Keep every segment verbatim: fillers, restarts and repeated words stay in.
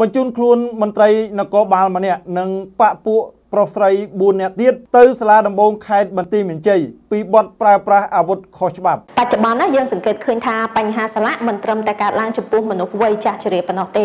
บรรจุนครูนมนตรีนกบาลมาเนี่ยนังปะปุปรสไยบุญเนี่ยเตี้ยตือสลาดำบงไข่บันตีเหมือนใจปีบอดปลายปลาอาวุธขอฉบับปัจจุบันนั้นยังสังเกตคืนทาปัญหาสละมันตรมแต่การล้างจุปุ่มมนุษย์วัยจ่าเฉลี่ยปนเต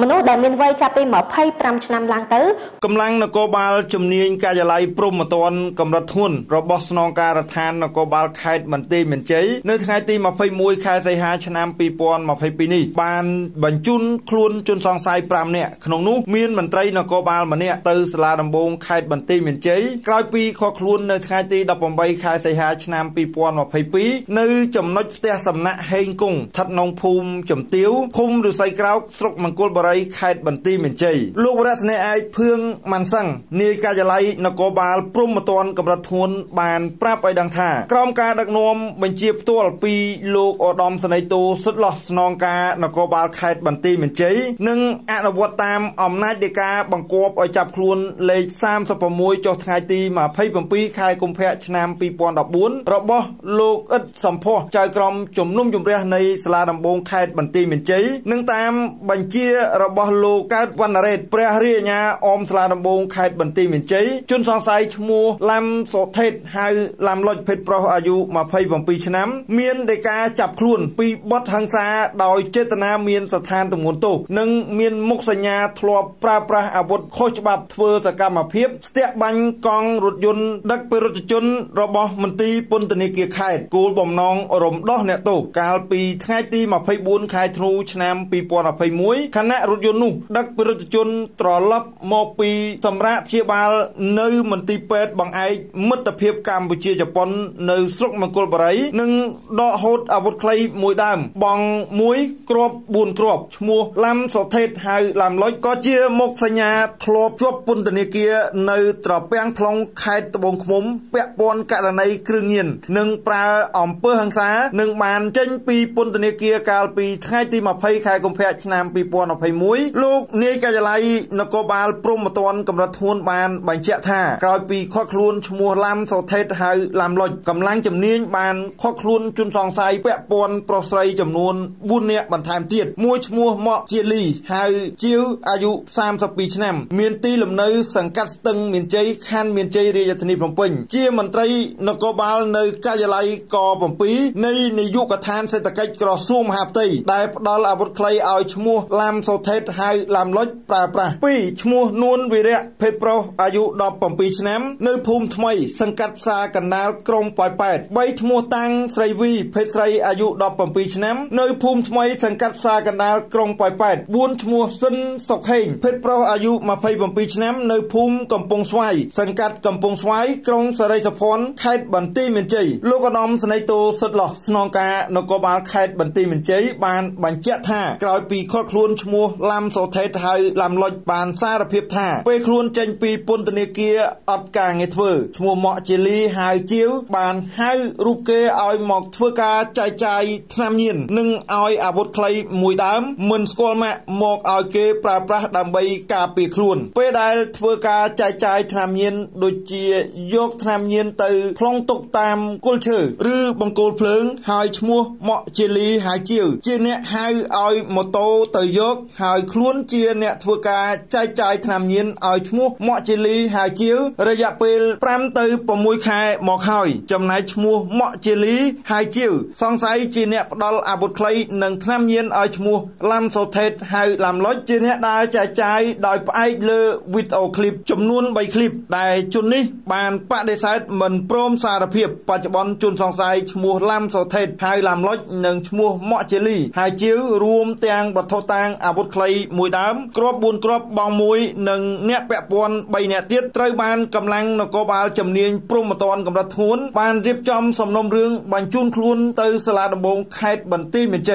มนุษย์ได้มีวัยจ่าไปหมอบไพ่ปรำชนำล้างเตอกำลังนกบาลจำเนียงการจะไล่ปรุมตอนกำลังทุนระบบสนองการทานนกบาลไข่บันตีเหมือนใจในทางตีมาไพ่มวยไข่ใส่หาชนำปีปอนมาไพ่ปีนี้บานบรรจุนคลุนจนซองไซปรำเนี่ยขนมนุษย์มีนมันตรนกบาลมันเนี่ยตือสลาดำบงไข่บันตีเหมือนใจกลายปีขอคลุนในทางตีดับปมใบไข่ใส่หาชนำปีปอนมาไพ่ปีในจำนวนแต่สำนักเฮงกุ้งทัดนองภูมิจำเตี้ยวภูมิหรือใส่กล้าวตรกมังกรบริไข่บันตีเหมือนใจลูกรัศมีไอเพื่องมันสั่งเนกาจะไลนกบาลปรุมตอนกับรัฐทุนบานปราบไปดังท่ากรมการดักนวมบรรจีบตัวปีโลกอดอมสไนโตสุดหล่อสนองกานกบาลไข่บันตีเหมือนใจหนึ่งอนุวัตตามอำนาจเดกาบังกอบไอจับครูนเลยสามสปมวยจอดไงตีมาไพ่ปมปีไข่กุมเพชนามปีปอนดับบุญระบบโลกอึดสัมพใจกรมจมนุ่มจมเรียในสลาดำบงไข่บันตีเหมือนใจหนึ่งตามบัญชีระบบโลกาวันเรศเปรียเรียญาอมสลาดำบงไข่บันตีเหมือนใจจนสองสายชมูลำโสเทศไฮลำลอยเพชรประอายุมาไพ่ปมปีชนะเมียนเดกาจับคลุนปีบดทางซาดอยเจตนาเมียนสถานตะมุนโตหนึ่งเมียนมุกสัญญาทลวบปราประอาวุธโคชบับเทอสกรรมเพียบเสียบัญกองรถยนต์ดักเปรถจนระบบมันตีปนตนิเกียไข่กูบ่มน้องอรมดอกเนโตกาลปีไข่ตีมาไพ่บุญไข่ทรูชนะปีปอนอภัยมวยคณะรถยนต์นุดักเปรถจนตรอลับมอปีสำราเชียบาลในมันตีเป็ดบังไอมัตเพียบกรรมบุเชียจะปนในสกมังกรบริหนึ่งดอกโหดอาวุธใครมวยดามบองมวยกรอบบุญกรอบมัวลำสเทศไฮลำลอยก็เชียมกสัญญาทลบชวบปนตนิเกียในตรอแป้งพลองไข่ตะบงขมเปียปนกะระในเครื่องเงินหนึ่งปลาอ่อมเปื้อหังสาหนึ่งบานเจนปีปนตนิเกียกาลปีไข่ตีมาไพ่ไข่กุมเพชนามปีปอนอภัยมวยลูกเนกาจะไลนกบาลปรุมตอนกำลังทุนบานบัญเจท่ากลายปีข้อคลุนชมัวลำโสเทศไฮลำลอยกำลังจำเนียงบานข้อคลุนจุนสองไซเปียปนปรสไยจำนวนบุญเนี่ยบันทามเตียดมวยชมัวเหมาะเจลีไฮจิวอายุสามสิบปีชนะเมียนตีลำเนยสังกัดตึงเมียนใจขันเมียนใจเรียธนิพมเป็นเจียมันตรีนกบาลในกาจะไลกอปมปีในในยุคทานเศรษฐกิจกระทรวงมหาดไทยได้ดอลอาบุตรใครเอาชมัวลำโสเทศไฮลำลอยปลาปลาปีชมัวนวลวิเรเพชรประอายุดอกปมปีชนะในภูมิทมัยสังกัดซากันนากรมปล่อยแปดใบชมัวตังไสวีเพชรไสอายุดอกปมปีชนะในภูมิทมัยสังกัดซากันนากรมปล่อยแปดบุญชมัวสินสกเฮงเพชรประอายุมาไพ่ปมปีชนะในภูมิกำปงสวายสังกัดกำปงสวายกรงสไลสะพอนไข่บันตีเหมือนใจลูกกระดมสไนโตสดหล่อสนองกานกบาลไข่บันตีเหมือนใจบานบันเจท่ากลายปีข้อคลุนชมัวลำโสเทศไทยลำลอยบานซาระเพียบท่าไปคลุนเจนปีปนตเนเกียอัดกางเงเวอร์ชมัวเหมาะเจลีหายเจียวบานให้รูปเกอเอาหมอกเทวกาใจใจทนามยินหนึ่งเอาอาวุธใครมวยดำเหมือนสกอลแม่หมอกเอาเกปลาปลาดำใบกาปีคลุนไปได้เทวกาใจใจทนามยินโดยเจียยกทนามยินตือพลองตกตามกุลเชอหรือบังโกลเพลิงหายชมัวเหมาะเจลีหายเจียวเจียเนี่ยให้เอาหมอโตตือยกหายคลุนเจียเนี่ยเทวกาใจใจทนามยินเอาชมัวเหมาะเจลีหายเจียวระยะเปลปรามตือปมวยไข่หมอกหายจำนายชมัวเหมาะเจลีหายเจียวสองไซเจียเนี่ยดอลอาบุตรใครหนึ่งทนามยินเอาชมัวลำโสเทศหายลำลอยเจียเนี่ยได้ใจใจได้ไปเลวิดเอาคลิปจำนวนใบคลิปได้จุนนี้บานปะได้ใช้เหมือนโปรมสารเพียบปัจจุบันจุนสองไซชมัวลำโสเทศหายลำลอยหนึ่งชมัวเหมาะเจลีหายเจียวรวมเตียงบัตรโทตังอาบุตรใครมวยดำกรอบบุญกรอบบางมวยหนึ่งเนี่ยแปะปนใบเนี่ยเตี้ยไตรบานกำลังนกบาลจำเนียงปรุมตอนกำลังทุนบานเรียบจำสำนมเรื่องบานจุนคลุนเตยสลาดำบงไข่บันตีเหมือนใจ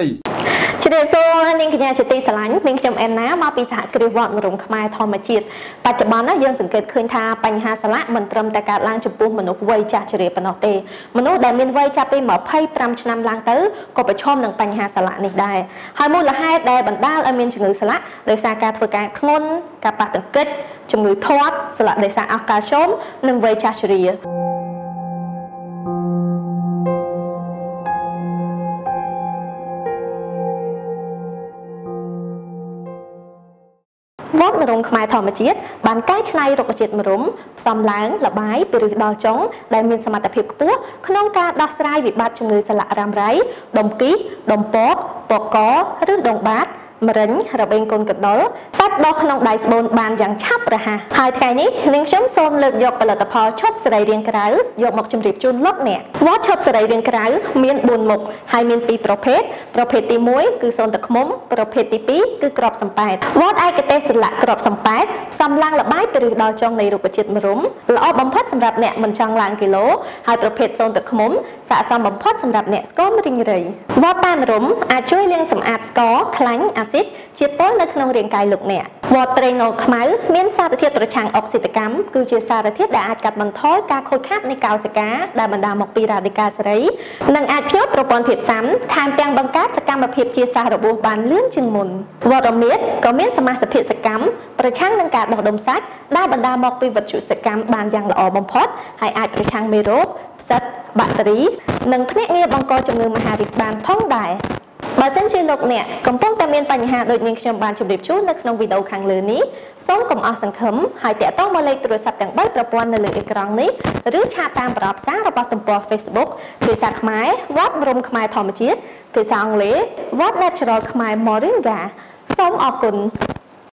ชเดโซนิ่งขยายชติสลายนิ่งจำแอนนะมาปีศาจกรีวอนรุมขมายทอมจิตปัจจุบันนั้นยังสังเกตคืนทาปัญหาสละมันตรมแต่การล้างจุปุ่มมนุษย์วัยจ่าเฉลี่ยปนเตมนุษย์ได้มีวัยจ่าไปหมอบไพ่ปรำชนำล้างเตอก็ไปชอบหนังปัญหาสละนี่ได้ไฮมูลละให้ได้บรรดาอเมนชงือสละโดยสาการฝึกการขนการปะตึกเกิดชงือทอดสละโดยสาอากาชมหนึ่งวัยจ่าเฉลี่ย วอดมาลงขมายถอมมาจีดบานใกล้ชายรกมาจีดมารุมซ้ำล้างละบายไปหรือดอจงได้มีสมรรถภาพปุ๊บขนมกาดอกสลายบิดบาดจมูกสละรำไรดมกีดมป๊อกปอกก้อหรือดมบาดมรินเราเป็นคนกัดด้อซัดดอกขนมไดส์บอลบานอย่างชับระหะหายใจนี้เลี้ยงช้ำโซมเลือดหยกปลาตะพอชดสลายเรียงกระไรหยกหมกจมูกจุนล็อกเนี่ยวัดชดสลายเรียงกระไรมีนบุญหมกหายมีนปีประเภทประเภทตีมุ้ยคือโซนตะขมประเภทตีปีคือกรอบสัมปัตวัดไอกระเตสละกรอบสัมปัตสัมลังละบายไปหรือดาวจงในรูปจิตมรุ่มละอบำพัดสำหรับเนี่ยมันจังลังกิโลหายประเภทโซนตะขมสะสมบำพัดสำหรับเนี่ยก็ไม่ดิ่งเลยวัดตามรุ่มอาจช่วยเลี้ยงสำอาดก็คลังอาซิดจิตโป้ในขนมเรียงกายหลุกเนี่ยวอเตรงอขมายเมียนซาตะเทียตระชังออกศิลกรรมคือเจสาตะเทียได้อาจกัดบรรท้อยการโคดคาดในกาวสก้าได้บรรดาหมกปีราดิกาสไรนังอาจเพียบประปอนเพียบซ้ำทานแกงบังการสกรรมแบบเพียบเจสาระบูบานเลื่อนจึงมุนวอร์เมดก็เมียนสมาสเพียสกรรมประชังนังการดอกดมซักได้บรรดาหมกปีวัตถุสกรรมบานยังละออบอมพอดให้อาจประชังเมโรบซัดบัตรีนังพเนเงียบังกอจงเงินมหาดิบานพ่องได้บาเส้นชีลกเนี่ยกำปองแต่เมียนปัญหาโดยนิ่งชมบานชมดิบชู้ในขนมวิดีโอคังเลือนี้ส้มกลมอสังคมหายแต่ต้องมาเลยตรวจสอบแต่งใบประปวนในเลืออีกครั้งนี้หรือชาตามปรับสร้างระบบตุ่มปอเฟซบุ๊กเพื่อสักไม้วัดรวมขมายทอมจิตเพื่อสร้างเลือวัดแนชรัลขมายมอริงกาส้มออกกุล